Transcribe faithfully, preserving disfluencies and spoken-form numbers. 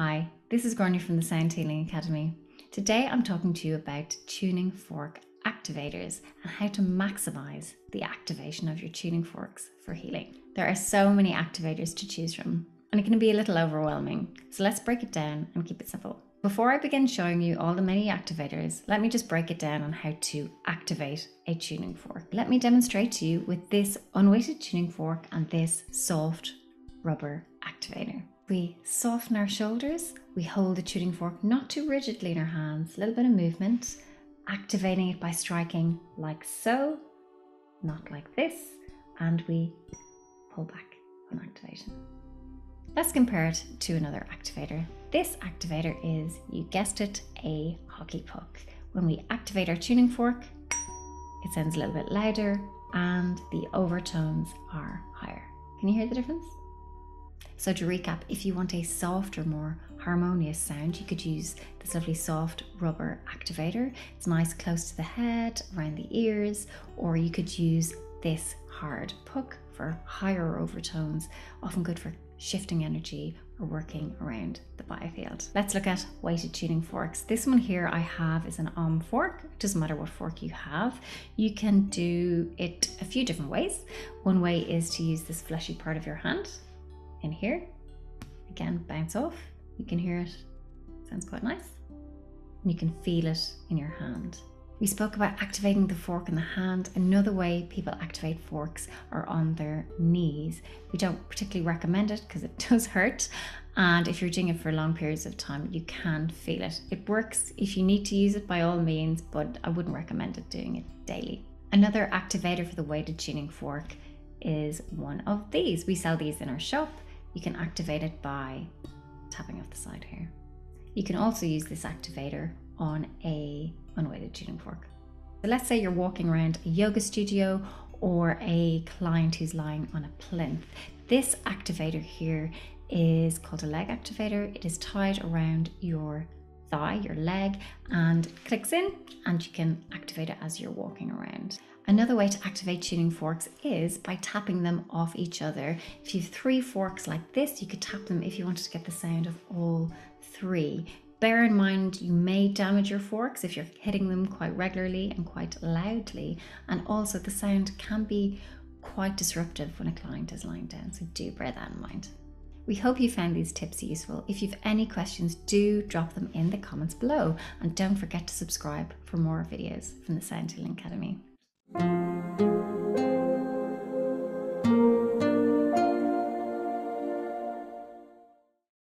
Hi, this is Gráinne from the Sound Healing Academy. Today I'm talking to you about tuning fork activators and how to maximize the activation of your tuning forks for healing. There are so many activators to choose from and it can be a little overwhelming, so let's break it down and keep it simple. Before I begin showing you all the many activators, let me just break it down on how to activate a tuning fork. Let me demonstrate to you with this unweighted tuning fork and this soft rubber activator. We soften our shoulders, we hold the tuning fork not too rigidly in our hands, a little bit of movement, activating it by striking like so, not like this, and we pull back on activation. Let's compare it to another activator. This activator is, you guessed it, a hockey puck. When we activate our tuning fork, it sounds a little bit louder and the overtones are higher. Can you hear the difference? So to recap, if you want a softer, more harmonious sound, you could use this lovely soft rubber activator. It's nice close to the head, around the ears, or you could use this hard puck for higher overtones, often good for shifting energy or working around the biofield. Let's look at weighted tuning forks. This one here I have is an O M fork. It doesn't matter what fork you have. You can do it a few different ways. One way is to use this fleshy part of your hand. In here, again, bounce off. You can hear it, sounds quite nice. And you can feel it in your hand. We spoke about activating the fork in the hand. Another way people activate forks are on their knees. We don't particularly recommend it because it does hurt. And if you're doing it for long periods of time, you can feel it. It works if you need to use it by all means, but I wouldn't recommend it doing it daily. Another activator for the weighted tuning fork is one of these. We sell these in our shop. You can activate it by tapping off the side here. You can also use this activator on a unweighted tuning fork. So let's say you're walking around a yoga studio or a client who's lying on a plinth. This activator here is called a leg activator. It is tied around your thigh, your leg, and clicks in, and you can activate it as you're walking around. Another way to activate tuning forks is by tapping them off each other. If you have three forks like this, you could tap them if you wanted to get the sound of all three. Bear in mind, you may damage your forks if you're hitting them quite regularly and quite loudly. And also the sound can be quite disruptive when a client is lying down, so do bear that in mind. We hope you found these tips useful. If you've any questions, do drop them in the comments below. And don't forget to subscribe for more videos from the Sound Healing Academy. Thank you.